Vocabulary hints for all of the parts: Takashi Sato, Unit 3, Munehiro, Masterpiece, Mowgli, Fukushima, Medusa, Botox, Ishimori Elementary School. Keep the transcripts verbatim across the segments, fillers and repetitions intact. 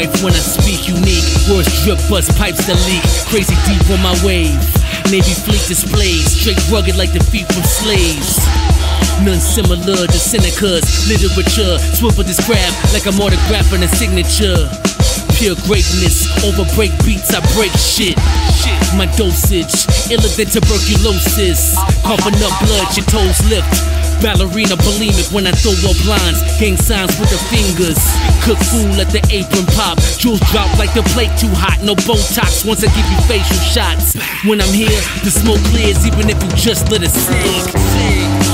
wife when I speak unique. Words drip, bust pipes that leak. Crazy deep on my wave. Navy fleet displays, straight rugged like the feet from slaves. None similar to Seneca's literature. Swivel this grab like I'm autographing a signature. Pure greatness, over break beats, I break shit. My dosage, iller than tuberculosis. Coughing up blood, your toes lift. Ballerina bulimic when I throw up lines. Gang signs with the fingers. Cook food, let the apron pop. Jewels drop like the plate too hot. No Botox once I give you facial shots. When I'm here, the smoke clears even if you just let it sink.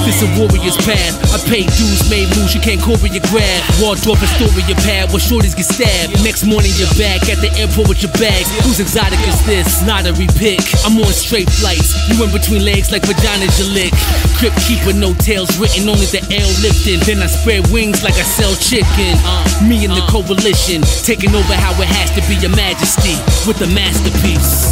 This a warrior's path. I pay dues, made moves, you can't choreograph. Wardrobe and story your pad where shorties get stabbed. Next morning you're back at the airport with your bags. Who's exotic is this? Not a repick. I'm on straight flights. You in between legs like vaginas you lick. Crip keeper, no tails written, only the L lifting. Then I spread wings like I sell chicken. Me and the coalition, taking over how it has to be, your majesty, with a masterpiece.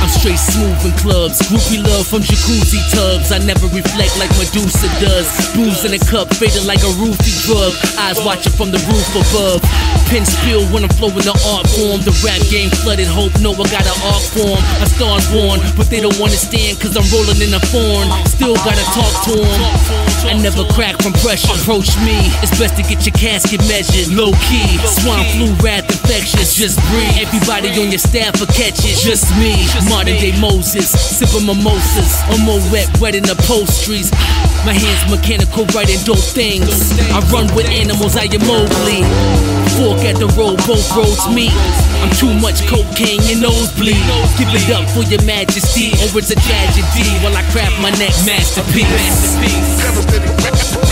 I'm straight smooth in clubs, groupie love from jacuzzi tubs. I never reflect like Medusa does. Booze in a cup, faded like a roofie drug. Eyes watching from the roof above. Pen spill when I'm flowing the art form. The rap game flooded, hope no one got an art form. I start born, but they don't understand cause I'm rolling in a form. Still gotta talk to them. I never crack from pressure. Approach me, it's best to get your casket measured. Low key, swine flu, wrath infectious. Just breathe, everybody on your staff will catch it. Just me, modern day Moses. Sipping mimosas, I'm more wet, wet in upholsteries. My hands mechanical, writing dope things. I run with animals, I am Mowgli. Fork at the road, both roads meet. I'm too much cocaine, your nosebleed. Give it up for your majesty, or it's a tragedy while I craft my next masterpiece. Masterpiece.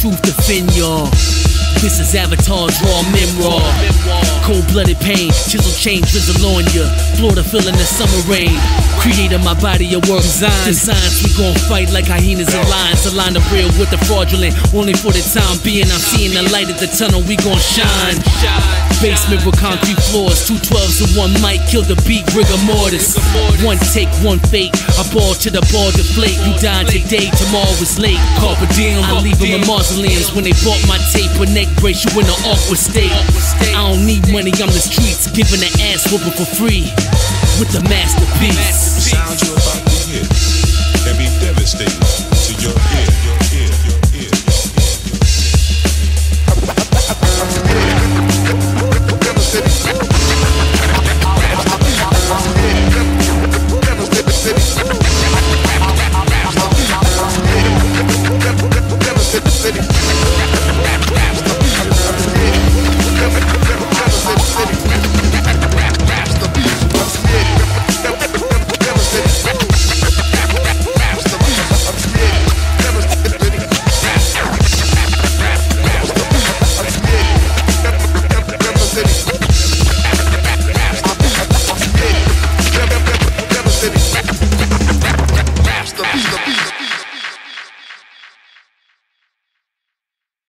Truth to fin y'all. This is Avatar's raw memoir. Cold-blooded pain, chisel chain drizzle on ya. Florida feeling the summer rain. Creating my body a work design. Designs we gon' fight like hyenas and lions. The line of real with the fraudulent. Only for the time being, I'm seeing the light at the tunnel. We gon' shine. Basement with concrete floors, two twelves and one mic. Kill the beat, rigor mortis. One take, one fate. I ball to the ball deflate. You dine today, tomorrow is late. Carpe diem, I leave them in mausoleums. When they bought my tape, a neck brace, you in an awkward state. I don't need money, I'm the streets. Giving an ass whooping for free. With the masterpiece. The sound you're about to hear can be devastating to your ear.